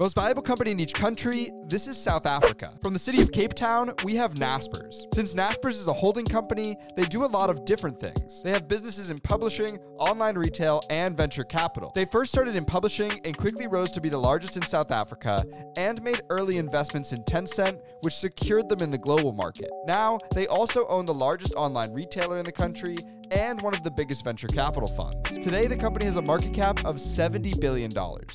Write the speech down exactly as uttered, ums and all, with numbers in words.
Most valuable company in each country, this is South Africa. From the city of Cape Town, we have Naspers. Since Naspers is a holding company, they do a lot of different things. They have businesses in publishing, online retail, and venture capital. They first started in publishing and quickly rose to be the largest in South Africa and made early investments in Tencent, which secured them in the global market. Now, they also own the largest online retailer in the country and one of the biggest venture capital funds. Today, the company has a market cap of seventy billion dollars.